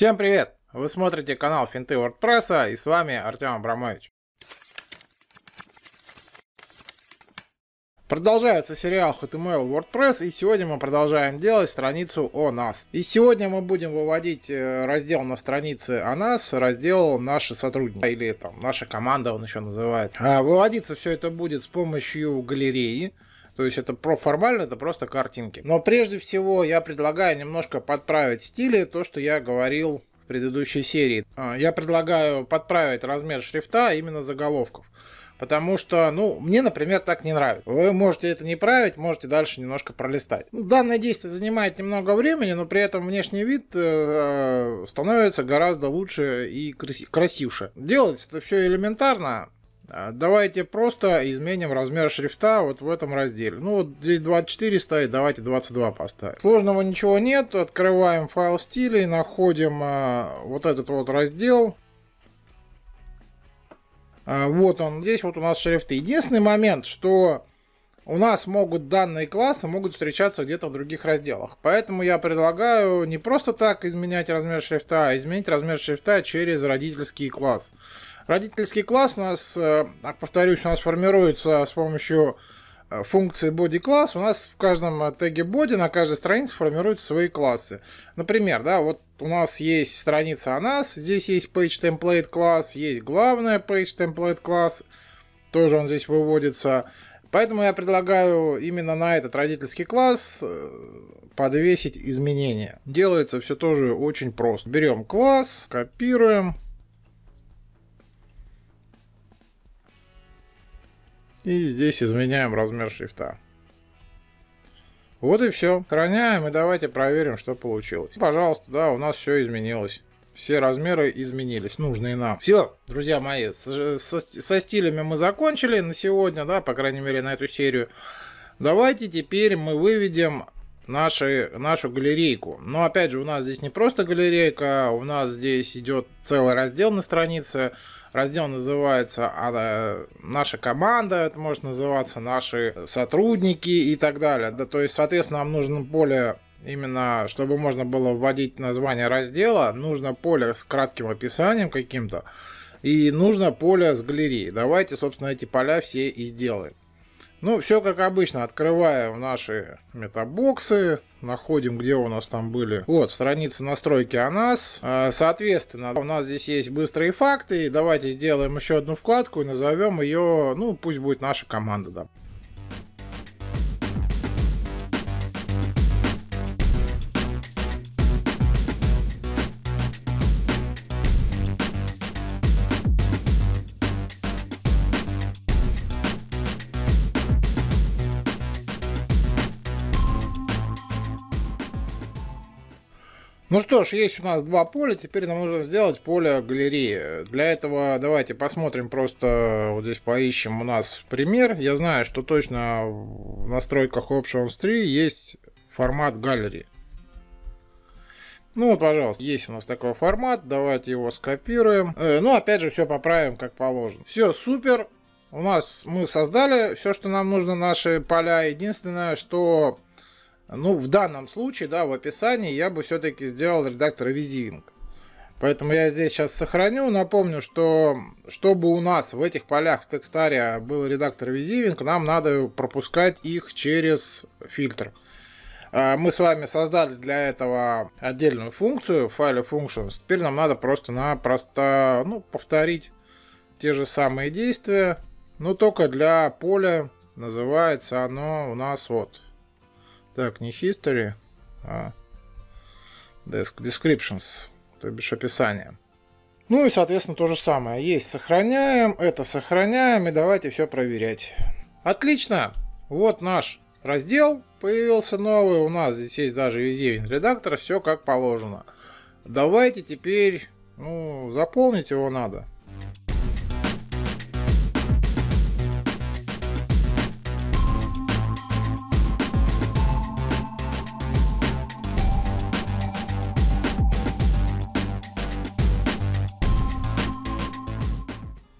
Всем привет! Вы смотрите канал Финты WordPress, и с вами Артем Абрамович. Продолжается сериал HTML WordPress, и сегодня мы продолжаем делать страницу «О нас». И сегодня мы будем выводить раздел на странице «О нас», раздел «Наши сотрудники», или там «Наша команда» он еще называет. Выводиться все это будет с помощью галереи. То есть это формально, это просто картинки. Но прежде всего я предлагаю немножко подправить стили, то, что я говорил в предыдущей серии. Я предлагаю подправить размер шрифта именно заголовков. Потому что, мне, например, так не нравится. Вы можете это не править, можете дальше немножко пролистать. Данное действие занимает немного времени, но при этом внешний вид становится гораздо лучше и красивше. Делается это все элементарно. Давайте просто изменим размер шрифта вот в этом разделе. Вот здесь 24 стоит, давайте 22 поставим. Сложного ничего нет. Открываем файл стилей, находим вот этот вот раздел. Вот он, здесь вот у нас шрифты. Единственный момент, что у нас данные классы могут встречаться где-то в других разделах. Поэтому я предлагаю не просто так изменять размер шрифта, а изменить размер шрифта через родительский класс. Родительский класс у нас, повторюсь, у нас формируется с помощью функции body class. У нас в каждом теге body на каждой странице формируются свои классы. Например, вот у нас есть страница «О нас», здесь есть page template class, есть главная page template class, тоже он здесь выводится. Поэтому я предлагаю именно на этот родительский класс подвесить изменения. Делается все тоже очень просто. Берем класс, копируем. И здесь изменяем размер шрифта. Вот и все. Сохраняем, и давайте проверим, что получилось. Пожалуйста, у нас все изменилось. Все размеры изменились, нужные нам. Все, друзья мои, со стилями мы закончили на сегодня, по крайней мере, на эту серию. Давайте теперь мы выведем нашу галерейку. Но опять же, у нас здесь не просто галерейка, у нас здесь идет целый раздел на странице. Раздел называется «Наша команда», это может называться «Наши сотрудники» и так далее. То есть, соответственно, нам нужно поле, именно чтобы можно было вводить название раздела, нужно поле с кратким описанием каким-то и нужно поле с галереей. Давайте, собственно, эти поля все и сделаем. Все как обычно. Открываем наши метабоксы, находим, где у нас там были. Вот, страница настройки «О нас». Соответственно, у нас здесь есть быстрые факты. И давайте сделаем еще одну вкладку и назовем ее, пусть будет «Наша команда». Что ж, есть у нас два поля, теперь нам нужно сделать поле галереи. Для этого давайте посмотрим, просто вот здесь поищем у нас пример. Я знаю, что точно в настройках Options 3 есть формат галереи. Вот, пожалуйста, есть у нас такой формат, давайте его скопируем. Опять же, все поправим как положено. Все, супер, у нас мы создали все, что нам нужно, наши поля. Единственное, что... в данном случае, в описании я бы все-таки сделал редактор визивинг. Поэтому я здесь сейчас сохраню. Напомню, что чтобы у нас в этих полях в текстаре был редактор визивинг, нам надо пропускать их через фильтр. Мы с вами создали для этого отдельную функцию в файле functions. Теперь нам надо просто-напросто повторить те же самые действия, но только для поля. Называется оно у нас так, не history, а descriptions, то бишь описание. И, соответственно, то же самое. Есть, сохраняем, это сохраняем, и давайте все проверять. Отлично! Вот наш раздел появился новый. У нас здесь есть даже визивинг редактор, все как положено. Давайте теперь, заполнить его надо.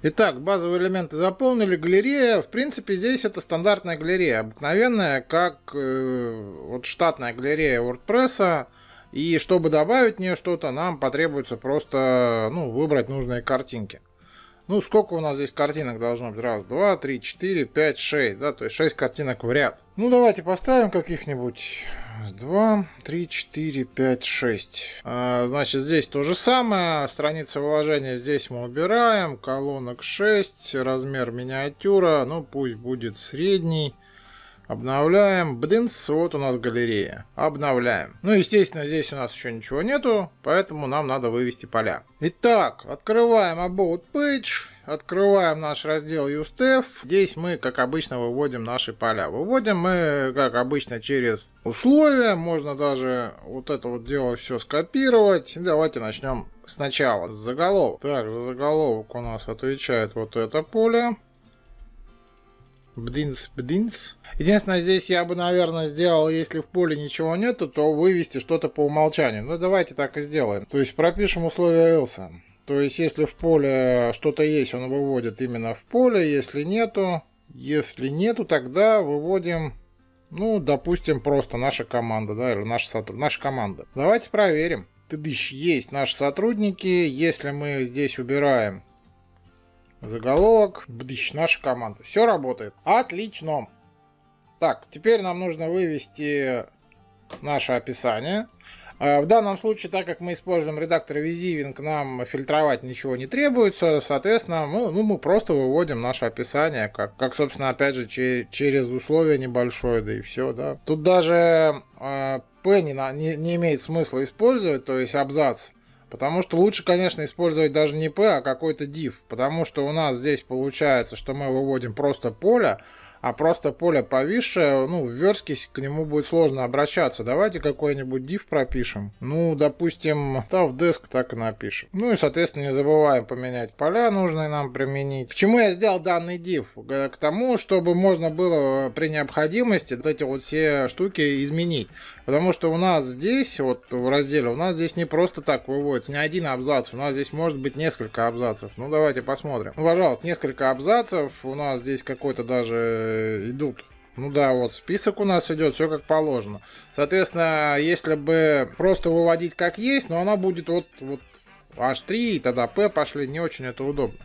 Итак, базовые элементы заполнили, галерея, в принципе, здесь это стандартная галерея, обыкновенная, как штатная галерея WordPress, И чтобы добавить в нее что-то, нам потребуется просто выбрать нужные картинки. Ну, сколько у нас здесь картинок должно быть? Раз, два, три, четыре, пять, шесть. Да, то есть 6 картинок в ряд. Ну, давайте поставим каких-нибудь. 2, 3, 4, 5, 6. Значит, здесь то же самое. Страница вложения здесь мы убираем. Колонок 6. Размер миниатюра. Ну, пусть будет средний. Обновляем. Бдынц, вот у нас галерея. Обновляем. Ну, естественно, здесь у нас еще ничего нету, поэтому нам надо вывести поля. Итак, открываем AboutPage. Открываем наш раздел USTEF. Здесь мы, как обычно, выводим наши поля. Выводим мы, как обычно, через условия. Можно даже вот это вот дело все скопировать. И давайте начнем сначала. С заголовок. Так, за заголовок у нас отвечает вот это поле. Бдынц, бдынц. Единственное, здесь я бы, наверное, сделал, если в поле ничего нету, то вывести что-то по умолчанию. Ну, давайте так и сделаем. То есть пропишем условия else. То есть, если в поле что-то есть, он выводит именно в поле. Если нету, тогда выводим, ну, допустим, просто наша команда, да, или наша команда. Давайте проверим. Тыдыщ, есть наши сотрудники. Если мы здесь убираем заголовок, бдыщ, наша команда. Все работает. Отлично. Так, теперь нам нужно вывести наше описание. В данном случае, так как мы используем редактор визивинг, нам фильтровать ничего не требуется. Соответственно, мы просто выводим наше описание, как собственно, опять же, через условие небольшое, да и все. Да. Тут даже P не имеет смысла использовать, то есть абзац. Потому что лучше, конечно, использовать даже не P, а какой-то div. Потому что у нас здесь получается, что мы выводим просто поле, а просто поле повисшее, ну, в верстке к нему будет сложно обращаться. Давайте какой-нибудь div пропишем. Ну, допустим, в desk так и напишем. Ну и, соответственно, не забываем поменять поля, нужные нам применить. К чему я сделал данный div? К тому, чтобы можно было при необходимости вот эти вот все штуки изменить. Потому что у нас здесь, вот в разделе, у нас здесь не просто так выводится, не один абзац, у нас здесь может быть несколько абзацев. Ну, давайте посмотрим. Ну, пожалуйста, несколько абзацев, у нас здесь какой-то даже идут. Ну да, вот список у нас идет, все как положено. Соответственно, если бы просто выводить как есть, но она будет вот H3, и тогда P пошли, не очень это удобно.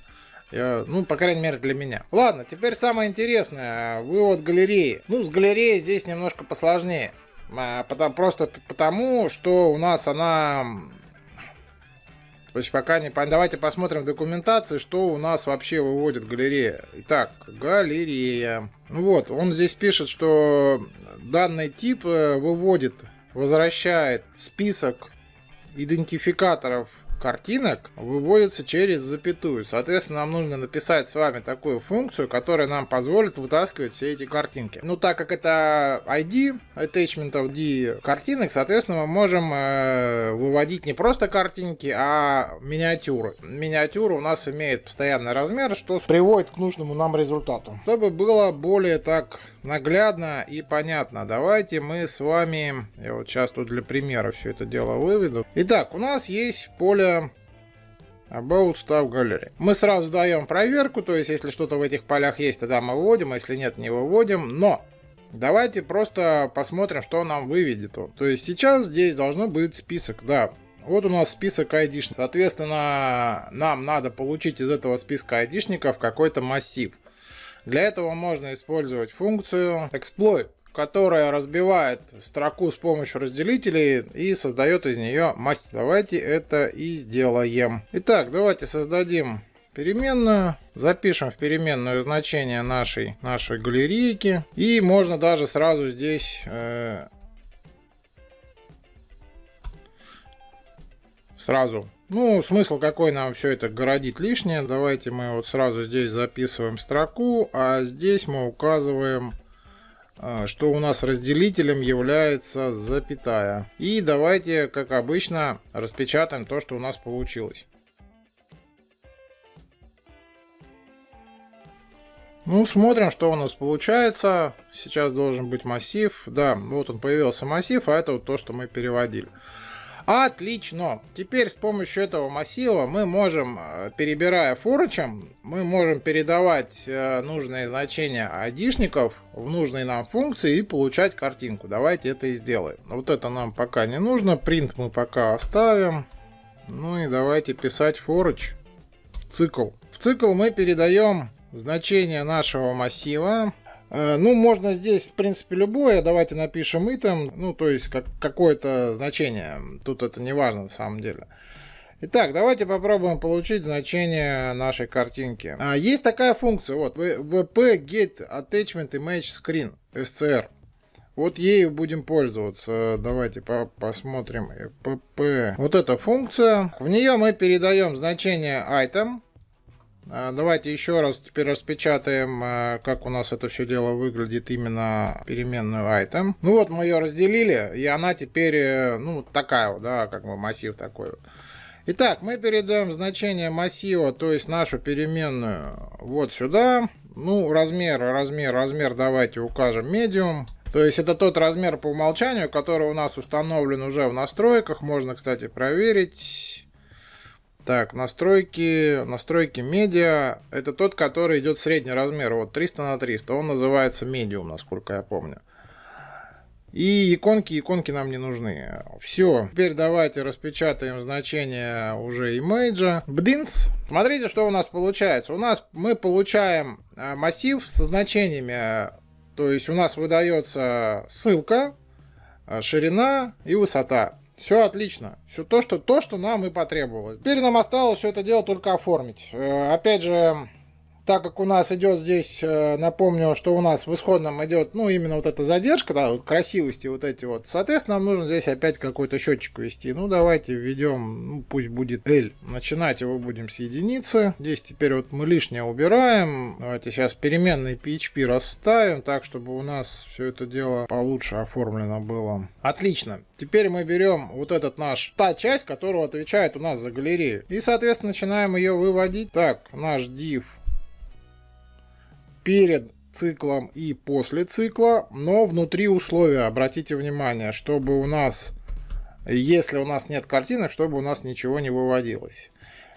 Ну, по крайней мере, для меня. Ладно, теперь самое интересное, вывод галереи. Ну, с галереей здесь немножко посложнее. Просто потому, что у нас она... То есть пока не... Давайте посмотрим в документации, что у нас вообще выводит галерея. Итак, галерея. Вот, он здесь пишет, что данный тип выводит, возвращает список идентификаторов картинок, выводится через запятую. Соответственно, нам нужно написать с вами такую функцию, которая нам позволит вытаскивать все эти картинки. Ну, так как это ID, attachment ID картинок, соответственно, мы можем выводить не просто картинки, а миниатюры. Миниатюра у нас имеет постоянный размер, что приводит к нужному нам результату. Чтобы было более так наглядно и понятно, давайте мы с вами, я вот сейчас тут для примера все это дело выведу. Итак, у нас есть поле About Stuff Gallery. Мы сразу даем проверку, то есть если что-то в этих полях есть, тогда мы выводим, а если нет, не выводим. Но давайте просто посмотрим, что нам выведет он. То есть сейчас здесь должно быть список, да. Вот у нас список айдишников. Соответственно, нам надо получить из этого списка айдишников какой-то массив. Для этого можно использовать функцию exploit, которая разбивает строку с помощью разделителей и создает из нее массив. Давайте это и сделаем. Итак, давайте создадим переменную. Запишем в переменную значение нашей галерейки. И можно даже сразу здесь... Сразу. Ну, смысл какой нам все это городить лишнее. Давайте мы вот сразу здесь записываем строку, а здесь мы указываем... что у нас разделителем является запятая. И давайте, как обычно, распечатаем то, что у нас получилось. Ну, смотрим, что у нас получается. Сейчас должен быть массив. Да, вот он появился массив, а это вот то, что мы переводили. Отлично! Теперь с помощью этого массива мы можем, перебирая форчем, мы можем передавать нужные значения айдишников в нужные нам функции и получать картинку. Давайте это и сделаем. Вот это нам пока не нужно, print мы пока оставим. Ну и давайте писать форч в цикл. В цикл мы передаем значение нашего массива. Ну, можно здесь, в принципе, любое. Давайте напишем item, ну, то есть какое-то значение. Тут это не важно, на самом деле. Итак, давайте попробуем получить значение нашей картинки. Есть такая функция, вот, wp_get_attachment_image_src. Вот ею будем пользоваться. Давайте посмотрим. Вот эта функция. В нее мы передаем значение item. Давайте еще раз теперь распечатаем, как у нас это все дело выглядит, именно переменную item. Ну вот мы ее разделили, и она теперь, ну, такая вот, да, как бы массив такой вот. Итак, мы передаем значение массива, то есть нашу переменную, вот сюда. Ну, размер давайте укажем medium. То есть это тот размер по умолчанию, который у нас установлен уже в настройках. Можно, кстати, проверить. Так, настройки медиа, это тот, который идет средний размер, вот 300 на 300, он называется medium, насколько я помню. И иконки нам не нужны. Все, теперь давайте распечатаем значение уже имейджа. Бдинс. Смотрите, что у нас получается. У нас мы получаем массив со значениями, то есть у нас выдается ссылка, ширина и высота. Все отлично. Все то, что нам и потребовалось. Теперь нам осталось все это дело только оформить. Опять же, так как у нас идет здесь, напомню, что у нас в исходном идет, ну, именно вот эта задержка, да, вот красивости вот эти вот. Соответственно, нам нужно здесь опять какой-то счетчик ввести. Ну, давайте введем, ну, пусть будет L. Начинать его будем с единицы. Здесь теперь вот мы лишнее убираем. Давайте сейчас переменный PHP расставим, так, чтобы у нас все это дело получше оформлено было. Отлично. Теперь мы берем вот этот наш, та часть, которая отвечает у нас за галерею. И, соответственно, начинаем ее выводить. Так, наш div. Перед циклом и после цикла, но внутри условия. Обратите внимание, чтобы у нас, если у нас нет картинок, чтобы у нас ничего не выводилось.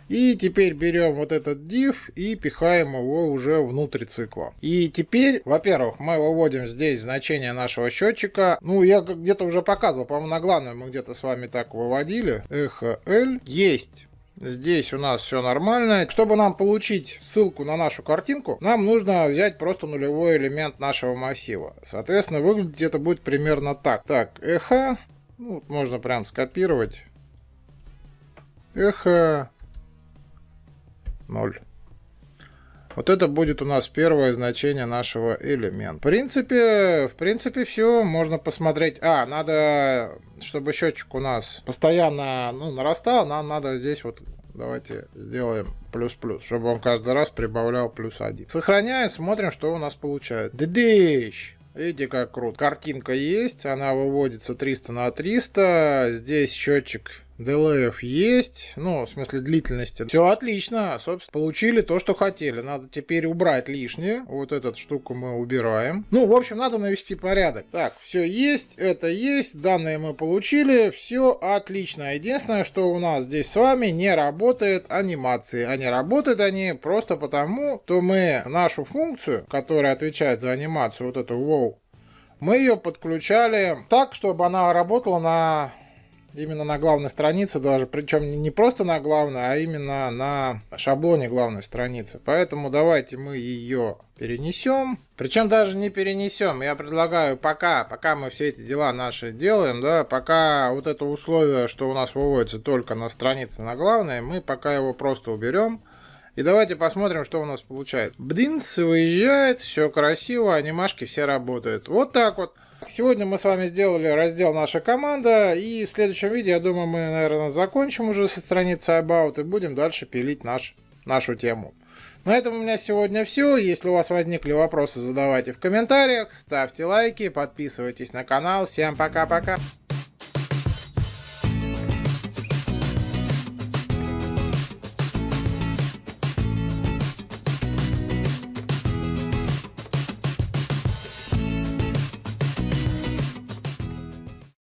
И теперь берем вот этот div и пихаем его уже внутрь цикла. И теперь, во-первых, мы выводим здесь значение нашего счетчика. Ну, я где-то уже показывал, по-моему, на главную мы где-то с вами так выводили. Эхо L есть. Здесь у нас все нормально. Чтобы нам получить ссылку на нашу картинку, нам нужно взять просто нулевой элемент нашего массива. Соответственно, выглядеть это будет примерно так. Так, эхо. Ну, вот можно прям скопировать. Эхо 0. Вот это будет у нас первое значение нашего элемента. В принципе, все. Можно посмотреть. А, надо, чтобы счетчик у нас постоянно, ну, нарастал, нам надо здесь вот, давайте сделаем плюс-плюс, чтобы он каждый раз прибавлял +1. Сохраняем, смотрим, что у нас получается. Дыдыщ! Видите, как круто. Картинка есть, она выводится 300 на 300. Здесь счетчик DLF есть, ну, в смысле длительности. Все отлично, собственно, получили то, что хотели. Надо теперь убрать лишнее. Вот эту штуку мы убираем. Ну, в общем, надо навести порядок. Так, все есть, это есть, данные мы получили, все отлично. Единственное, что у нас здесь с вами не работает анимации. Они работают, они просто потому, что мы нашу функцию, которая отвечает за анимацию, вот эту Wow, мы ее подключали так, чтобы она работала на... Именно на главной странице даже, причем не просто на главной, а именно на шаблоне главной страницы. Поэтому давайте мы ее перенесем. Причем даже не перенесем. Я предлагаю пока мы все эти дела наши делаем, да, пока вот это условие, что у нас выводится только на странице на главной, мы пока его просто уберем. И давайте посмотрим, что у нас получается. Бдинс выезжает, все красиво, анимашки все работают. Вот так вот. Сегодня мы с вами сделали раздел «Наша команда», и в следующем видео, я думаю, мы, наверное, закончим уже со страницы About и будем дальше пилить нашу тему. На этом у меня сегодня все. Если у вас возникли вопросы, задавайте в комментариях, ставьте лайки, подписывайтесь на канал. Всем пока-пока!